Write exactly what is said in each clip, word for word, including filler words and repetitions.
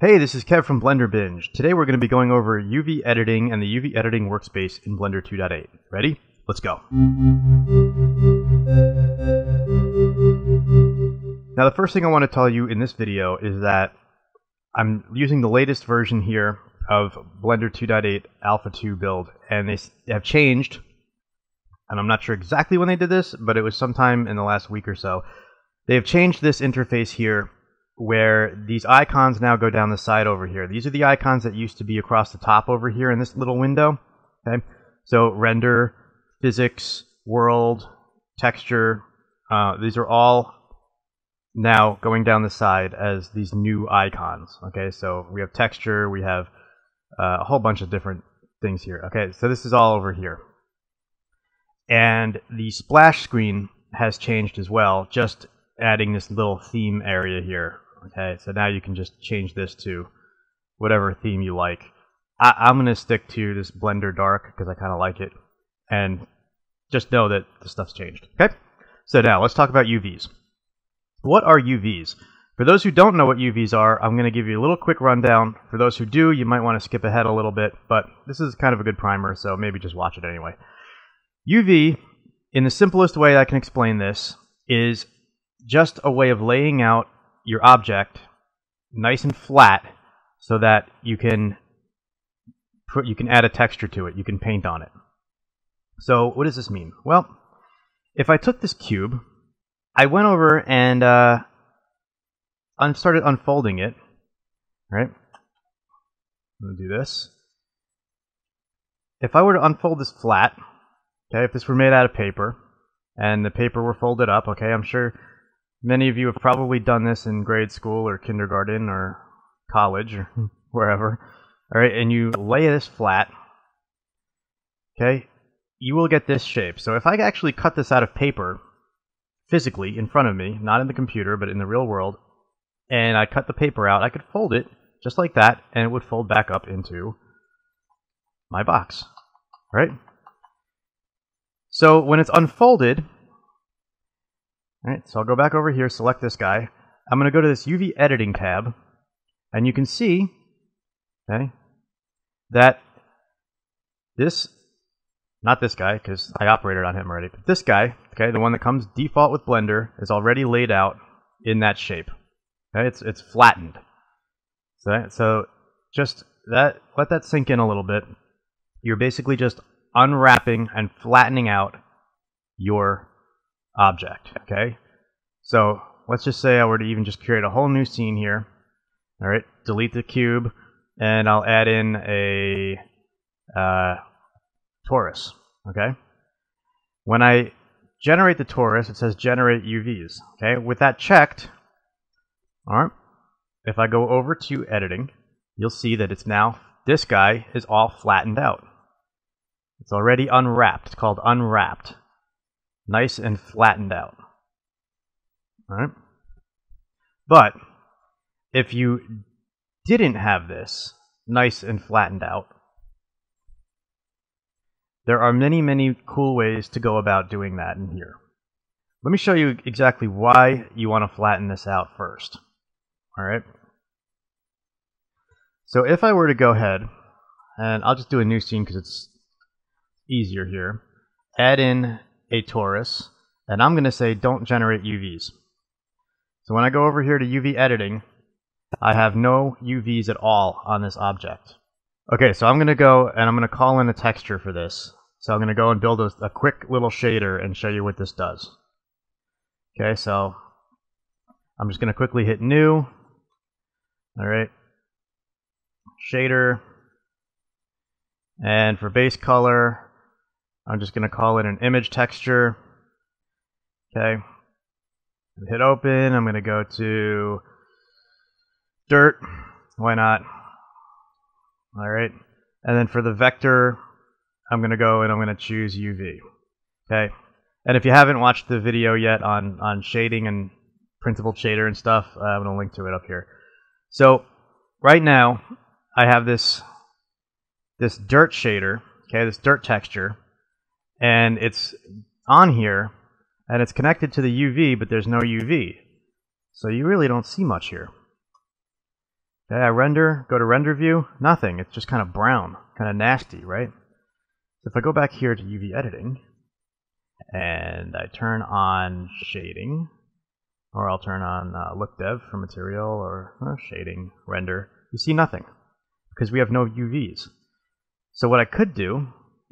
Hey, this is Kev from Blender Binge. Today we're going to be going over U V editing and the U V editing workspace in Blender two point eight. Ready? Let's go. Now the first thing I want to tell you in this video is that I'm using the latest version here of Blender two point eight Alpha two build, and they have changed, and I'm not sure exactly when they did this, but it was sometime in the last week or so. They have changed this interface here, where these icons now go down the side over here. These are the icons that used to be across the top over here in this little window. Okay, so render, physics, world, texture, uh, these are all now going down the side as these new icons. Okay, so we have texture, we have uh, a whole bunch of different things here. Okay, so this is all over here. And the splash screen has changed as well, just adding this little theme area here. Okay, so now you can just change this to whatever theme you like. I, I'm going to stick to this Blender Dark because I kind of like it. And just know that the stuff's changed. Okay, so now let's talk about U Vs. What are U Vs? For those who don't know what U Vs are, I'm going to give you a little quick rundown. For those who do, you might want to skip ahead a little bit, but this is kind of a good primer, so maybe just watch it anyway. U V, in the simplest way I can explain this, is just a way of laying out your object nice and flat so that you can put, you can add a texture to it, you can paint on it. So what does this mean? Well, if I took this cube, I went over and uh, started unfolding it, right? I'm going to do this. If I were to unfold this flat, okay, if this were made out of paper and the paper were folded up, okay, I'm sure many of you have probably done this in grade school or kindergarten or college or wherever. All right, and you lay this flat, okay, you will get this shape. So if I actually cut this out of paper physically in front of me, not in the computer, but in the real world, and I cut the paper out, I could fold it just like that, and it would fold back up into my box, right? So when it's unfolded, alright, so I'll go back over here, select this guy. I'm going to go to this U V editing tab, and you can see, okay, that this, not this guy, because I operated on him already, but this guy, okay, the one that comes default with Blender, is already laid out in that shape. Okay, it's it's flattened. So, so just that, let that sink in a little bit. You're basically just unwrapping and flattening out your object, okay? So let's just say I were to even just create a whole new scene here. All right, delete the cube, and I'll add in a uh, torus, okay? When I generate the torus, it says generate U Vs, okay? With that checked, all right, if I go over to editing, you'll see that it's now, this guy is all flattened out. It's already unwrapped. It's called unwrapped. Nice and flattened out. All right. But if you didn't have this nice and flattened out, there are many, many cool ways to go about doing that in here. Let me show you exactly why you want to flatten this out first. All right. So if I were to go ahead, and I'll just do a new scene because it's easier here, add in a torus, and I'm going to say don't generate U Vs. So when I go over here to U V editing, I have no U Vs at all on this object. Okay, so I'm going to go and I'm going to call in a texture for this. So I'm going to go and build a, a quick little shader and show you what this does. Okay, so I'm just going to quickly hit new. All right, shader, and for base color, I'm just going to call it an image texture. Okay. Hit open. I'm going to go to dirt. Why not? All right. And then for the vector, I'm going to go and I'm going to choose U V. Okay. And if you haven't watched the video yet on, on shading and printable shader and stuff, uh, I'm going to link to it up here. So right now, I have this, this dirt shader, okay, this dirt texture. And it's on here, and it's connected to the U V, but there's no U V. So you really don't see much here. Then I render, go to render view, nothing. It's just kind of brown, kind of nasty, right? So if I go back here to U V editing, and I turn on shading, or I'll turn on uh, look dev for material, or uh, shading, render, you see nothing, because we have no U Vs. So what I could do,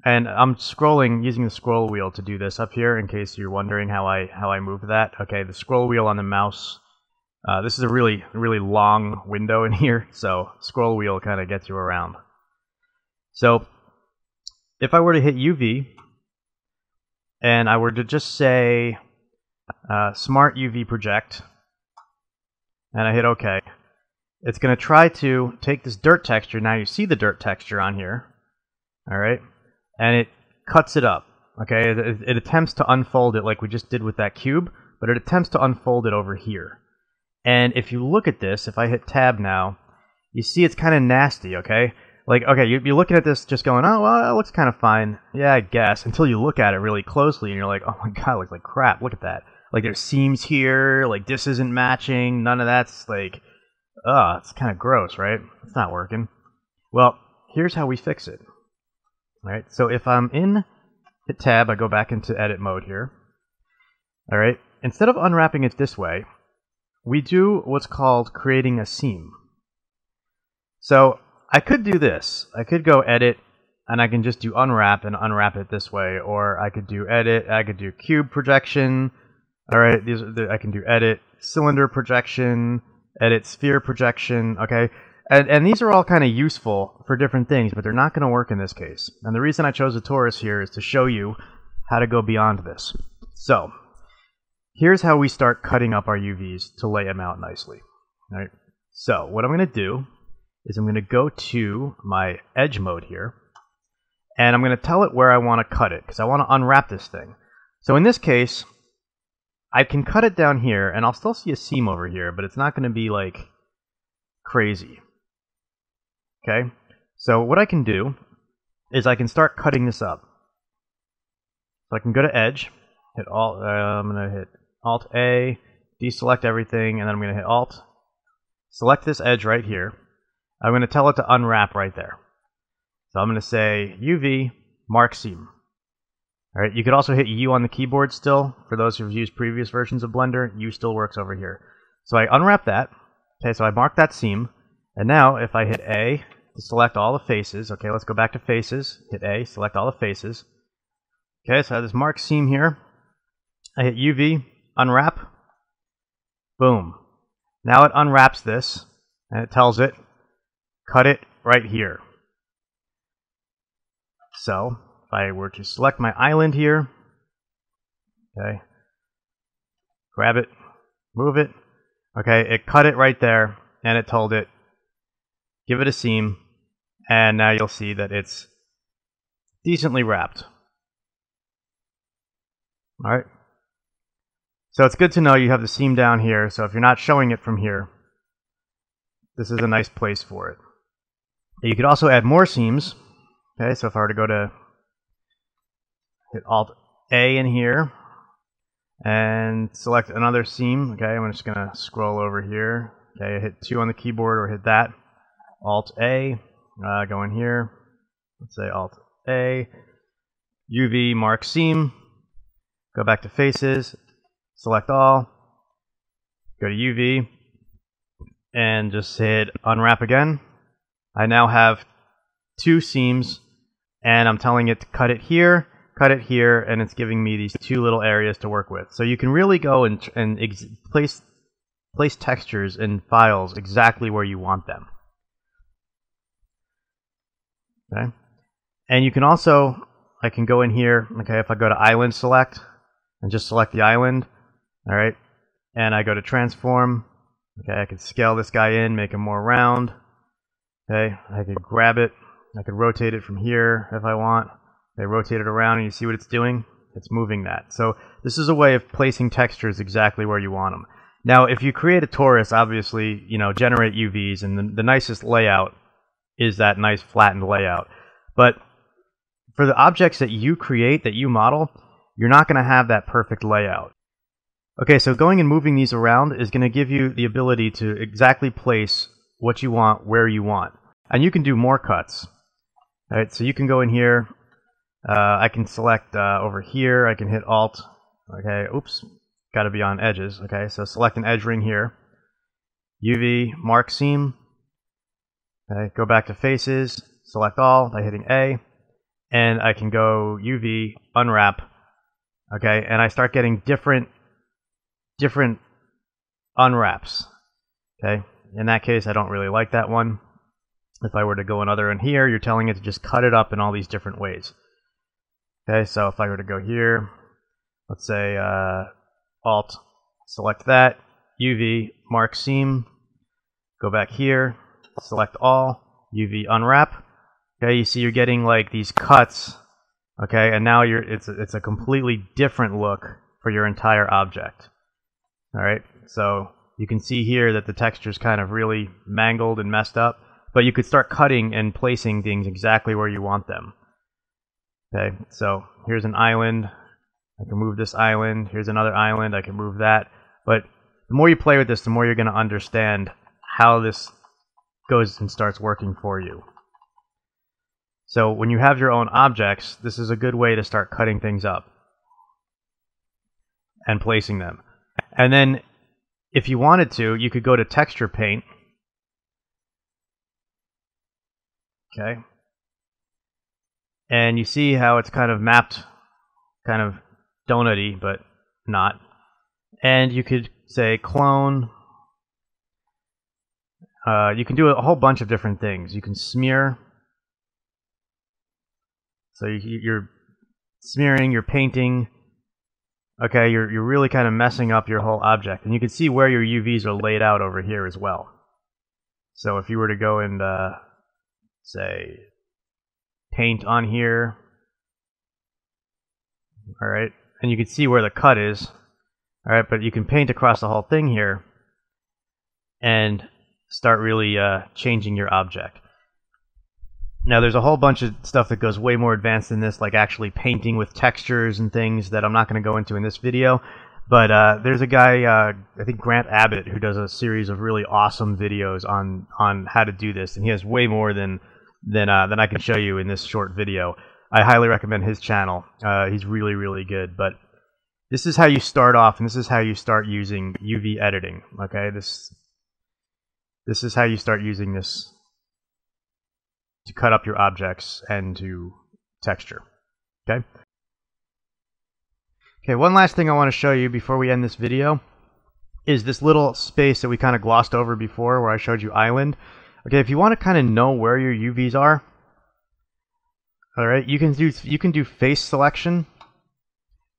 and I'm scrolling, using the scroll wheel to do this up here, in case you're wondering how I, how I move that. Okay, the scroll wheel on the mouse, uh, this is a really, really long window in here, so scroll wheel kind of gets you around. So if I were to hit U V, and I were to just say uh, Smart U V Project, and I hit OK, it's going to try to take this dirt texture. Now you see the dirt texture on here, all right, and it cuts it up. Okay, it, it, it attempts to unfold it like we just did with that cube, but it attempts to unfold it over here. And if you look at this, if I hit Tab now, you see it's kind of nasty. Okay. Like, okay, you'd be looking at this just going, oh, well, it looks kind of fine. Yeah, I guess. Until you look at it really closely and you're like, oh my god, it looks like crap. Look at that. Like, there's seams here. Like, this isn't matching. None of that's like, ugh, it's kind of gross, right? It's not working. Well, here's how we fix it. All right, so if I'm in hit tab, I go back into edit mode here. All right, instead of unwrapping it this way, we do what's called creating a seam. So I could do this. I could go edit, and I can just do unwrap and unwrap it this way, or I could do edit, I could do cube projection, all right, these are the, I can do edit cylinder projection, edit sphere projection, okay? And, and these are all kind of useful for different things, but they're not going to work in this case. And the reason I chose a torus here is to show you how to go beyond this. So here's how we start cutting up our U Vs to lay them out nicely, all right? So what I'm going to do is I'm going to go to my edge mode here, and I'm going to tell it where I want to cut it, because I want to unwrap this thing. So in this case, I can cut it down here, and I'll still see a seam over here, but it's not going to be like crazy. Okay? So what I can do is I can start cutting this up. So I can go to edge, hit Alt, uh, I'm going to hit Alt A, deselect everything, and then I'm going to hit Alt, select this edge right here. I'm going to tell it to unwrap right there. So I'm going to say U V mark seam. All right, you could also hit U on the keyboard still. For those who've used previous versions of Blender, U still works over here. So I unwrap that. Okay, so I mark that seam. And now if I hit A to select all the faces, okay, let's go back to faces. Hit A, select all the faces. Okay, so I have this mark seam here. I hit U V, unwrap. Boom. Now it unwraps this, and it tells it, cut it right here. So if I were to select my island here, okay, grab it, move it, okay, it cut it right there, and it told it, give it a seam, and now you'll see that it's decently wrapped. All right. So it's good to know you have the seam down here, so if you're not showing it from here, this is a nice place for it. You could also add more seams. Okay, so if I were to go to hit Alt A in here and select another seam, okay, I'm just gonna scroll over here. Okay, hit two on the keyboard or hit that. Alt A, uh, go in here. Let's say Alt A, U V mark seam. Go back to faces, select all, go to U V, and just hit unwrap again. I now have two seams, and I'm telling it to cut it here, cut it here, and it's giving me these two little areas to work with. So you can really go and, and ex place, place textures in files exactly where you want them. Okay, and you can also, I can go in here, okay, if I go to Island Select, and just select the island, all right, and I go to Transform, okay, I can scale this guy in, make him more round. Okay, I could grab it. I could rotate it from here if I want. They rotate it around, and you see what it's doing? It's moving that. So this is a way of placing textures exactly where you want them. Now, if you create a torus, obviously, you know, generate U Vs, and the, the nicest layout is that nice flattened layout. But for the objects that you create, that you model, you're not going to have that perfect layout. Okay, so going and moving these around is going to give you the ability to exactly place what you want, where you want. And you can do more cuts. All right, so you can go in here. Uh, I can select uh, over here. I can hit Alt. Okay, oops, got to be on edges. Okay, so select an edge ring here. U V, mark seam. Okay, go back to faces, select all by hitting A. And I can go U V, unwrap. Okay, and I start getting different, different unwraps. Okay, in that case, I don't really like that one. If I were to go another in here, you're telling it to just cut it up in all these different ways. Okay, so if I were to go here, let's say uh, Alt, select that, U V, mark seam, go back here, select all, U V, unwrap. Okay, you see you're getting like these cuts. Okay, and now you're it's a, it's a completely different look for your entire object. All right, so you can see here that the texture's kind of really mangled and messed up. But you could start cutting and placing things exactly where you want them. Okay, so here's an island. I can move this island. Here's another island. I can move that. But the more you play with this, the more you're going to understand how this goes and starts working for you. So when you have your own objects, this is a good way to start cutting things up and placing them. And then if you wanted to, you could go to Texture Paint. Okay, and you see how it's kind of mapped, kind of donut-y, but not. And you could say clone. Uh, you can do a whole bunch of different things. You can smear. So you, you're smearing, you're painting. Okay, you're, you're really kind of messing up your whole object. And you can see where your U Vs are laid out over here as well. So if you were to go and... Uh, say paint on here, all right, and you can see where the cut is, all right, but you can paint across the whole thing here and start really uh, changing your object. Now there's a whole bunch of stuff that goes way more advanced than this, like actually painting with textures and things that I'm not going to go into in this video, but uh, there's a guy, uh, I think Grant Abbott, who does a series of really awesome videos on, on how to do this, and he has way more than than uh, than I can show you in this short video. I highly recommend his channel. Uh, he's really, really good. But this is how you start off, and this is how you start using U V editing. Okay, this this is how you start using this to cut up your objects and to texture. Okay. Okay, one last thing I want to show you before we end this video is this little space that we kind of glossed over before, where I showed you island. Okay, if you want to kind of know where your U Vs are, all right, you can do you can do face selection,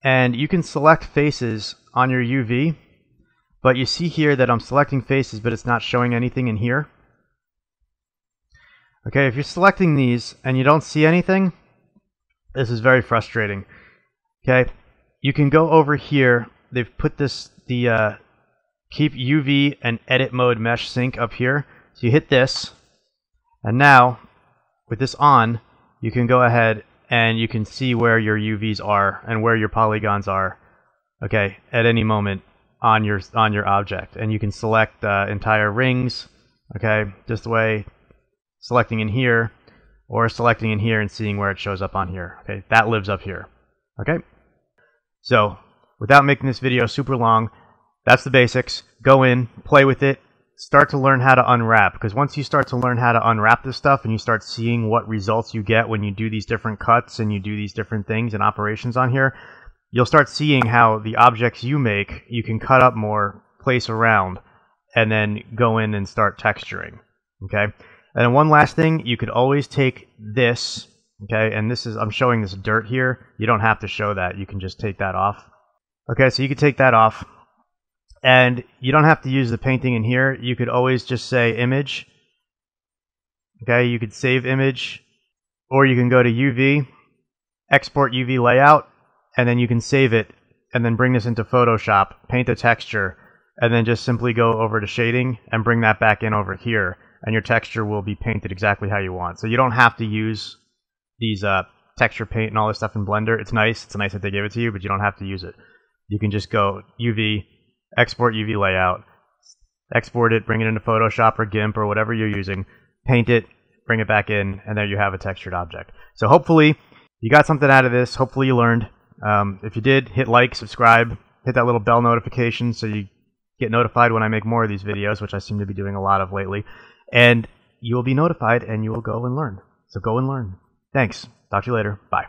and you can select faces on your U V. But you see here that I'm selecting faces, but it's not showing anything in here. Okay, if you're selecting these and you don't see anything, this is very frustrating. Okay. You can go over here. They've put this the uh, keep U V and edit mode mesh sync up here. So you hit this, and now with this on, you can go ahead and you can see where your U Vs are and where your polygons are. Okay, at any moment on your on your object, and you can select uh, entire rings. Okay, this way, selecting in here, or selecting in here and seeing where it shows up on here. Okay, that lives up here. Okay. So, without making this video super long, that's the basics. Go in, play with it, start to learn how to unwrap. Because once you start to learn how to unwrap this stuff and you start seeing what results you get when you do these different cuts and you do these different things and operations on here, you'll start seeing how the objects you make, you can cut up more, place around, and then go in and start texturing. Okay? And then one last thing, you could always take this... Okay, and this is, I'm showing this dirt here. You don't have to show that. You can just take that off. Okay, so you could take that off. And you don't have to use the painting in here. You could always just say image. Okay, you could save image. Or you can go to U V, export U V layout, and then you can save it. And then bring this into Photoshop, paint the texture, and then just simply go over to shading and bring that back in over here. And your texture will be painted exactly how you want. So you don't have to use... these uh, texture paint and all this stuff in Blender. It's nice. It's nice that they give it to you, but you don't have to use it. You can just go U V, export U V layout, export it, bring it into Photoshop or GIMP or whatever you're using, paint it, bring it back in, and there you have a textured object. So hopefully you got something out of this. Hopefully you learned. Um, if you did, hit like, subscribe, hit that little bell notification so you get notified when I make more of these videos, which I seem to be doing a lot of lately. And you will be notified and you will go and learn. So go and learn. Thanks. Talk to you later. Bye.